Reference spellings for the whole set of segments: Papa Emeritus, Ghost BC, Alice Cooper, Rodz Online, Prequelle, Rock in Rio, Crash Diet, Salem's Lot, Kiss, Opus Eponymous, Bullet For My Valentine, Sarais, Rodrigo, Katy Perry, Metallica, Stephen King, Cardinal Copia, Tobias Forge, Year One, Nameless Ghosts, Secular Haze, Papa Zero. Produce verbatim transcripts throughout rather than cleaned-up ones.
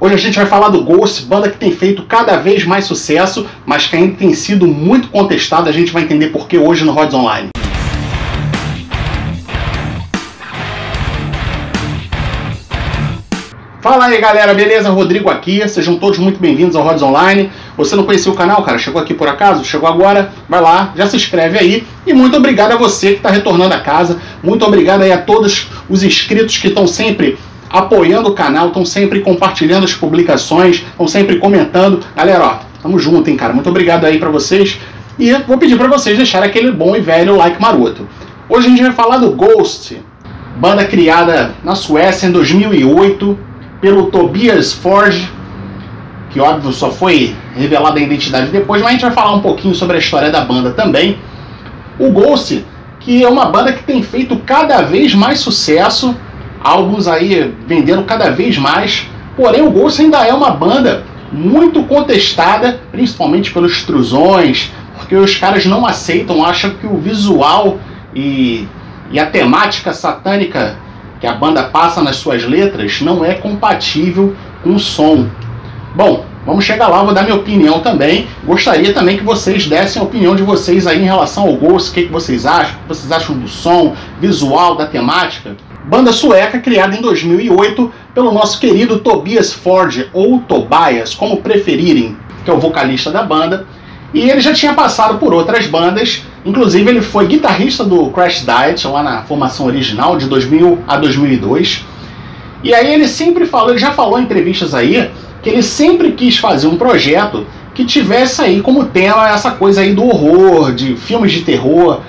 Hoje a gente vai falar do Ghost, banda que tem feito cada vez mais sucesso, mas que ainda tem sido muito contestada. A gente vai entender por que hoje no Rodz Online. Fala aí galera, beleza? Rodrigo aqui, sejam todos muito bem-vindos ao Rodz Online. Você não conhecia o canal, cara? Chegou aqui por acaso? Chegou agora? Vai lá, já se inscreve aí. E muito obrigado a você que está retornando a casa. Muito obrigado aí a todos os inscritos que estão sempre apoiando o canal, estão sempre compartilhando as publicações, estão sempre comentando. Galera, ó, tamo junto, hein, cara? Muito obrigado aí pra vocês. E vou pedir pra vocês deixarem aquele bom e velho like maroto. Hoje a gente vai falar do Ghost, banda criada na Suécia em dois mil e oito, pelo Tobias Forge, que óbvio só foi revelada a identidade depois, mas a gente vai falar um pouquinho sobre a história da banda também. O Ghost, que é uma banda que tem feito cada vez mais sucesso, álbuns aí vendendo cada vez mais, porém o Ghost ainda é uma banda muito contestada, principalmente pelos extrusões, porque os caras não aceitam, acham que o visual e, e a temática satânica que a banda passa nas suas letras não é compatível com o som. Bom, vamos chegar lá, vou dar minha opinião também. Gostaria também que vocês dessem a opinião de vocês aí em relação ao Ghost, o que, que vocês acham, o que vocês acham do som, visual, da temática. Banda sueca criada em dois mil e oito pelo nosso querido Tobias Forge, ou Tobias, como preferirem, que é o vocalista da banda. E ele já tinha passado por outras bandas, inclusive ele foi guitarrista do Crash Diet, lá na formação original, de dois mil a dois mil e dois. E aí ele sempre falou, ele já falou em entrevistas aí, que ele sempre quis fazer um projeto que tivesse aí como tema essa coisa aí do horror, de filmes de terror,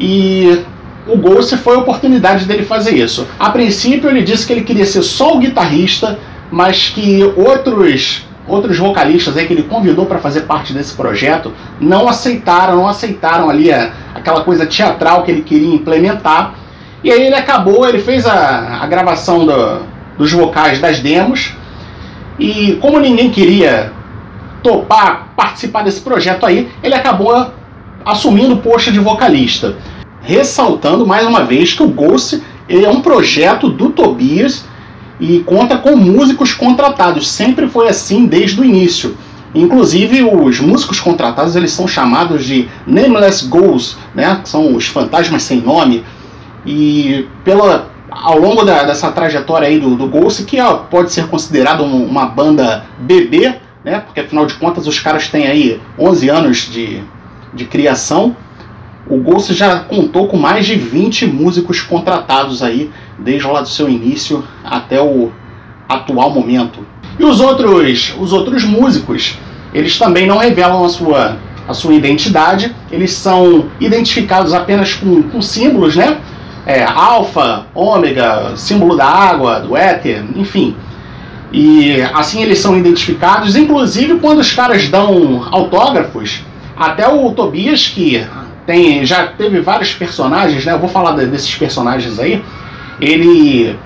e o Ghost foi a oportunidade dele fazer isso. A princípio ele disse que ele queria ser só o guitarrista, mas que outros... Outros vocalistas aí que ele convidou para fazer parte desse projeto não aceitaram, não aceitaram ali a, aquela coisa teatral que ele queria implementar. E aí ele acabou, ele fez a, a gravação do, dos vocais das demos. E como ninguém queria topar, participar desse projeto aí, ele acabou assumindo o posto de vocalista. Ressaltando mais uma vez que o Ghost ele é um projeto do Tobias, e conta com músicos contratados, sempre foi assim desde o início. Inclusive os músicos contratados eles são chamados de Nameless Ghosts, né? Que são os fantasmas sem nome. E pela, ao longo da, dessa trajetória aí do, do Ghost, que ó, pode ser considerado um, uma banda bebê, né? Porque afinal de contas os caras têm aí onze anos de, de criação. O Ghost já contou com mais de vinte músicos contratados aí, desde lá do seu início até o atual momento. E os outros, os outros músicos, eles também não revelam a sua, a sua identidade, eles são identificados apenas com, com símbolos, né? É, alfa, ômega, símbolo da água, do éter, enfim. E assim eles são identificados, inclusive quando os caras dão autógrafos, até o Tobias, que... Tem, já teve vários personagens, né? Eu vou falar desses personagens aí. Ele,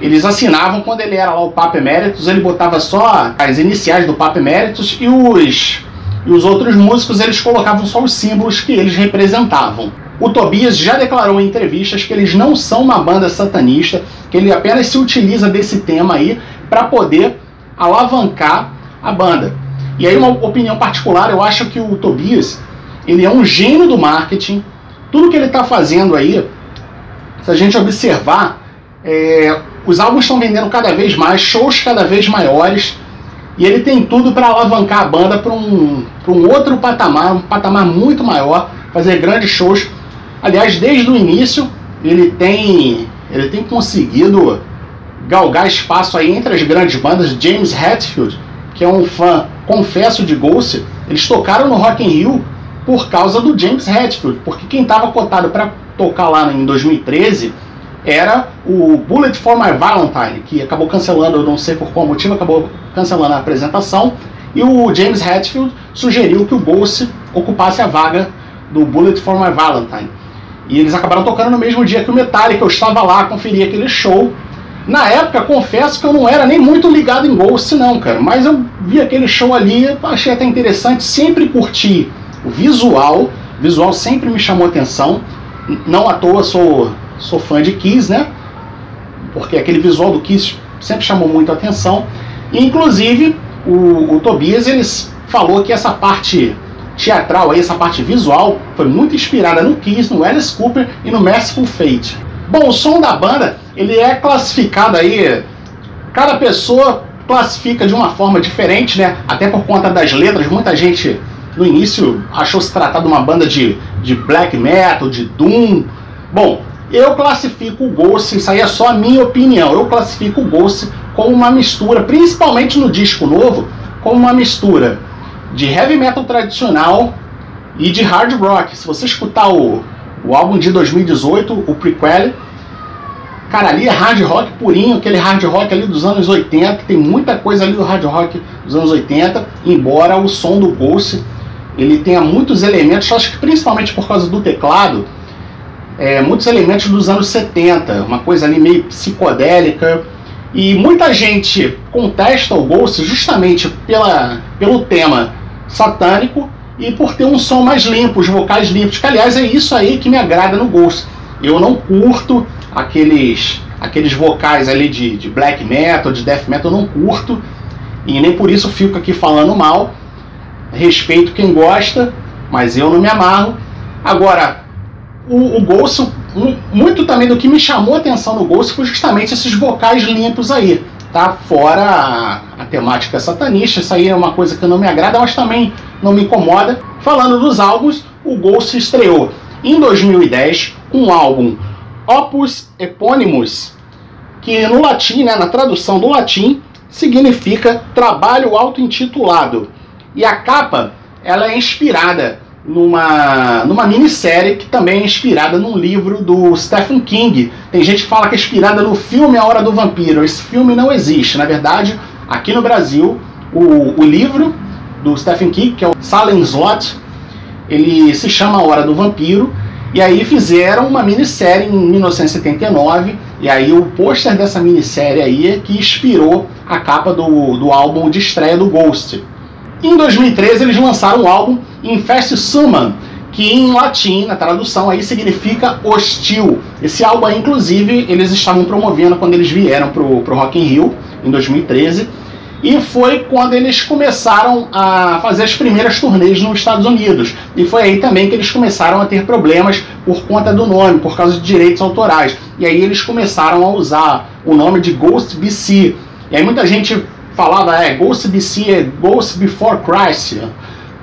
eles assinavam, quando ele era lá o Papa Emeritus, ele botava só as iniciais do Papa Emeritus e os, e os outros músicos eles colocavam só os símbolos que eles representavam. O Tobias já declarou em entrevistas que eles não são uma banda satanista, que ele apenas se utiliza desse tema aí para poder alavancar a banda. E aí uma opinião particular, eu acho que o Tobias... Ele é um gênio do marketing. Tudo que ele está fazendo aí, se a gente observar, é, os álbuns estão vendendo cada vez mais, shows cada vez maiores, e ele tem tudo para alavancar a banda para um, para um outro patamar, um patamar muito maior, fazer grandes shows. Aliás, desde o início, ele tem, ele tem conseguido galgar espaço aí entre as grandes bandas. James Hetfield, que é um fã, confesso, de Ghost, eles tocaram no Rock in Rio por causa do James Hetfield, porque quem estava cotado para tocar lá em dois mil e treze era o Bullet For My Valentine, que acabou cancelando, eu não sei por qual motivo, acabou cancelando a apresentação, e o James Hetfield sugeriu que o Ghost ocupasse a vaga do Bullet For My Valentine. E eles acabaram tocando no mesmo dia que o Metallica, eu estava lá, conferi aquele show. Na época, confesso que eu não era nem muito ligado em Ghost não, cara, mas eu vi aquele show ali, achei até interessante, sempre curti o visual, visual sempre me chamou atenção, não à toa sou, sou fã de Kiss, né? Porque aquele visual do Kiss sempre chamou muito a atenção. Inclusive, o, o Tobias ele falou que essa parte teatral, aí, essa parte visual, foi muito inspirada no Kiss, no Alice Cooper e no Merciful Fate. Bom, o som da banda, ele é classificado aí, cada pessoa classifica de uma forma diferente, né? Até por conta das letras, muita gente no início achou se tratar de uma banda de, de black metal, de doom. Bom, eu classifico o Ghost, isso aí é só a minha opinião, eu classifico o Ghost como uma mistura, principalmente no disco novo, como uma mistura de heavy metal tradicional e de hard rock. Se você escutar o, o álbum de dois mil e dezoito, o Prequelle, cara, ali é hard rock purinho, aquele hard rock ali dos anos oitenta, tem muita coisa ali do hard rock dos anos oitenta, embora o som do Ghost ele tenha muitos elementos, acho que principalmente por causa do teclado, é, muitos elementos dos anos setenta, uma coisa ali meio psicodélica, e muita gente contesta o Ghost justamente pela, pelo tema satânico e por ter um som mais limpo, os vocais limpos, que aliás é isso aí que me agrada no Ghost. Eu não curto aqueles, aqueles vocais ali de, de black metal, de death metal, eu não curto, e nem por isso fico aqui falando mal. Respeito quem gosta, mas eu não me amarro. Agora, o, o Ghost, muito também do que me chamou a atenção no Ghost foi justamente esses vocais limpos aí, tá? Fora a, a temática satanista, isso aí é uma coisa que não me agrada, mas também não me incomoda. Falando dos álbuns, o Ghost estreou em dois mil e dez com o álbum Opus Eponymous, que no latim, né, na tradução do latim, significa trabalho auto-intitulado. E a capa, ela é inspirada numa, numa minissérie que também é inspirada num livro do Stephen King. Tem gente que fala que é inspirada no filme A Hora do Vampiro. Esse filme não existe. Na verdade, aqui no Brasil, o, o livro do Stephen King, que é o Salem's Lot, ele se chama A Hora do Vampiro. E aí fizeram uma minissérie em mil novecentos e setenta e nove, e aí o pôster dessa minissérie aí é que inspirou a capa do, do álbum de estreia do Ghost. Em dois mil e treze eles lançaram o álbum Infest Summon, que em latim, na tradução, aí significa hostil. Esse álbum aí, inclusive, eles estavam promovendo quando eles vieram para o Rock in Rio, em dois mil e treze, e foi quando eles começaram a fazer as primeiras turnês nos Estados Unidos. E foi aí também que eles começaram a ter problemas por conta do nome, por causa de direitos autorais. E aí eles começaram a usar o nome de Ghost B C. E aí muita gente falava, é, Ghost B C é Ghost Before Christ,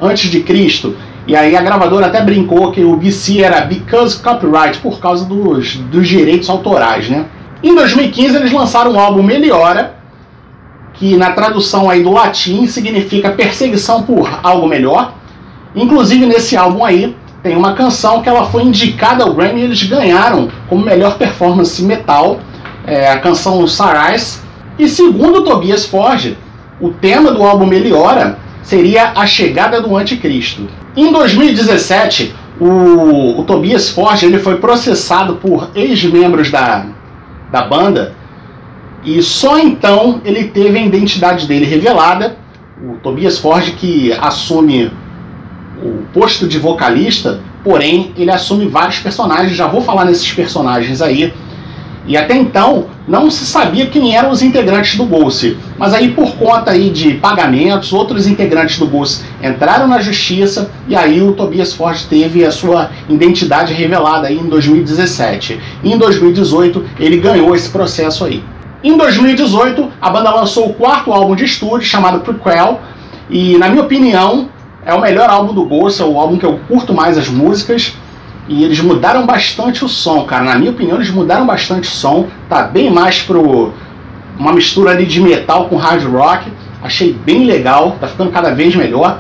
antes de Cristo. E aí a gravadora até brincou que o B C era Because Copyright, por causa dos, dos direitos autorais, né? Em dois mil e quinze eles lançaram o álbum Meliora, que na tradução aí do latim significa perseguição por algo melhor. Inclusive nesse álbum aí tem uma canção que ela foi indicada ao Grammy e eles ganharam como melhor performance metal, é, a canção Sarais. E segundo Tobias Forge, o tema do álbum Meliora seria a chegada do anticristo. Em dois mil e dezessete o, o Tobias Forge ele foi processado por ex-membros da, da banda, e só então ele teve a identidade dele revelada. O Tobias Forge, que assume o posto de vocalista, porém ele assume vários personagens, já vou falar nesses personagens aí. E até então não se sabia quem eram os integrantes do Ghost, mas aí por conta aí de pagamentos, outros integrantes do Ghost entraram na justiça, e aí o Tobias Forge teve a sua identidade revelada aí em dois mil e dezessete. E em dois mil e dezoito ele ganhou esse processo aí. Em dois mil e dezoito, a banda lançou o quarto álbum de estúdio, chamado Prequelle, e na minha opinião é o melhor álbum do Ghost, é o álbum que eu curto mais as músicas, e eles mudaram bastante o som, cara, na minha opinião eles mudaram bastante o som, tá bem mais pro uma mistura ali de metal com hard rock, achei bem legal, tá ficando cada vez melhor.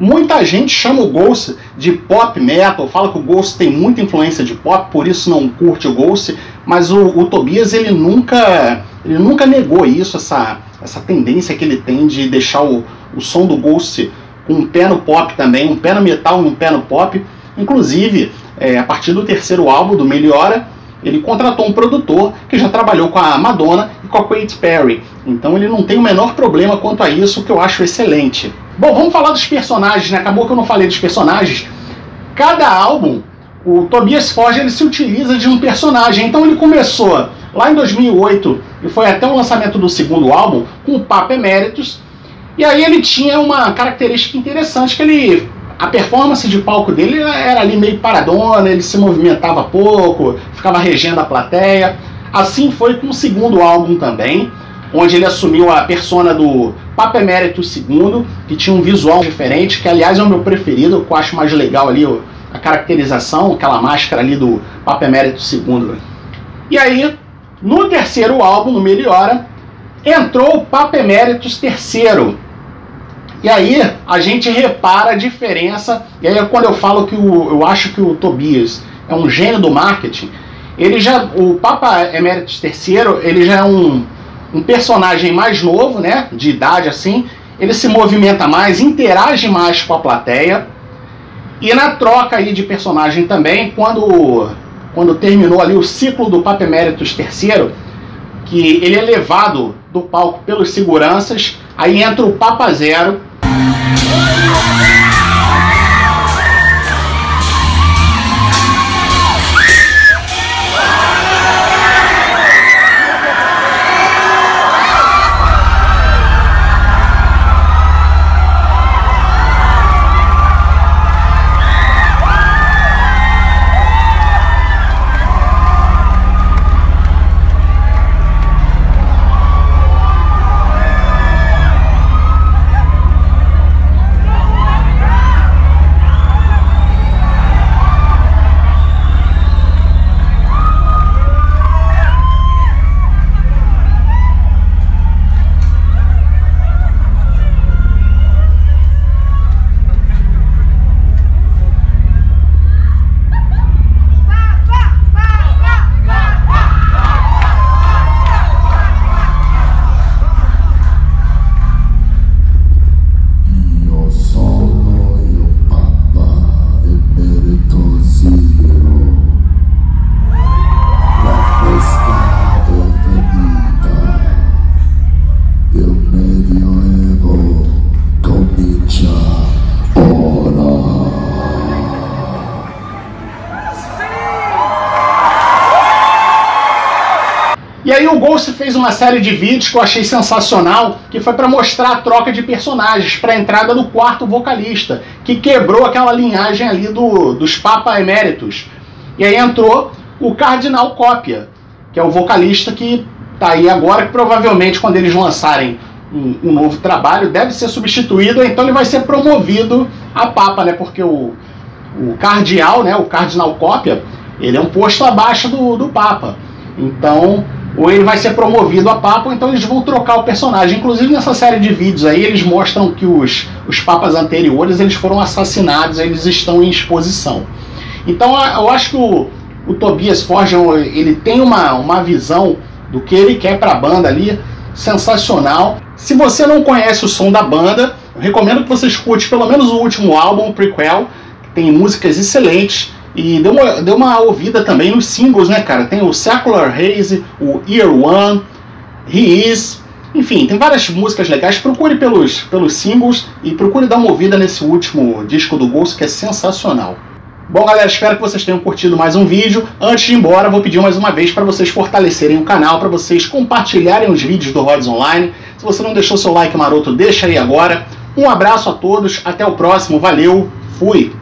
Muita gente chama o Ghost de pop metal, fala que o Ghost tem muita influência de pop, por isso não curte o Ghost, mas o, o Tobias ele nunca, ele nunca negou isso, essa, essa tendência que ele tem de deixar o, o som do Ghost com um pé no pop também, um pé no metal e um pé no pop. Inclusive, é, a partir do terceiro álbum, do Meliora, Ele contratou um produtor que já trabalhou com a Madonna e com a Katy Perry. Então ele não tem o menor problema quanto a isso, que eu acho excelente. Bom, vamos falar dos personagens, né? Acabou que eu não falei dos personagens. Cada álbum, o Tobias Forge ele se utiliza de um personagem. Então ele começou lá em dois mil e oito, e foi até o lançamento do segundo álbum, com o Papa Emeritus. E aí ele tinha uma característica interessante, que ele... a performance de palco dele era ali meio paradona, ele se movimentava pouco, ficava regendo a plateia. Assim foi com o segundo álbum também, onde ele assumiu a persona do Papa Emeritus segundo, que tinha um visual diferente, que aliás é o meu preferido, que eu acho mais legal ali a caracterização, aquela máscara ali do Papa Emeritus segundo. E aí, no terceiro álbum, no Meliora, entrou o Papa Emeritus terceiro. E aí a gente repara a diferença, e aí quando eu falo que o, eu acho que o Tobias é um gênio do marketing, ele já, o Papa Emeritus terceiro, ele já é um, um personagem mais novo, né, de idade assim, ele se movimenta mais, interage mais com a plateia, e na troca aí de personagem também, quando, quando terminou ali o ciclo do Papa Emeritus terceiro, que ele é levado do palco pelos seguranças, aí entra o Papa Zero, o Ghost fez uma série de vídeos que eu achei sensacional, que foi para mostrar a troca de personagens para a entrada do quarto vocalista, que quebrou aquela linhagem ali do, dos Papa Emeritus. E aí entrou o Cardinal Copia, que é o vocalista que tá aí agora, que provavelmente quando eles lançarem um, um novo trabalho, deve ser substituído, então ele vai ser promovido a Papa, né? Porque o, o Cardeal, né? O Cardinal Copia, ele é um posto abaixo do, do Papa. Então... ou ele vai ser promovido a Papa, ou então eles vão trocar o personagem. Inclusive nessa série de vídeos aí, eles mostram que os, os Papas anteriores eles foram assassinados, eles estão em exposição. Então eu acho que o, o Tobias Forge ele tem uma, uma visão do que ele quer para a banda ali, sensacional. Se você não conhece o som da banda, eu recomendo que você escute pelo menos o último álbum, o Prequelle, que tem músicas excelentes. E deu uma, deu uma ouvida também nos singles, né, cara? Tem o Secular Haze, o Year One, He Is... enfim, tem várias músicas legais. Procure pelos, pelos singles e procure dar uma ouvida nesse último disco do Ghost, que é sensacional. Bom, galera, espero que vocês tenham curtido mais um vídeo. Antes de ir embora, vou pedir mais uma vez para vocês fortalecerem o canal, para vocês compartilharem os vídeos do Rodz Online. Se você não deixou seu like maroto, deixa aí agora. Um abraço a todos, até o próximo, valeu, fui!